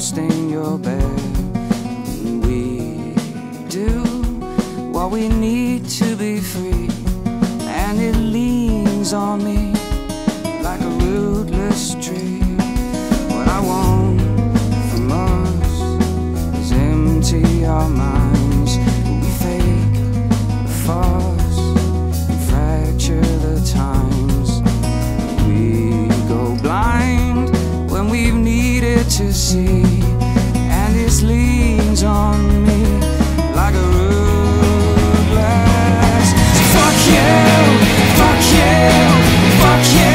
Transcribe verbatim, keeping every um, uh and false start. don't stain your bed. We do what we need to be free, and it leans on me like a rootless tree. What I want from us is empty our minds. We fake the farce and fracture the times. We go blind when we've needed to see, and it leans on me like a rootless. Fuck you, fuck you, fuck you.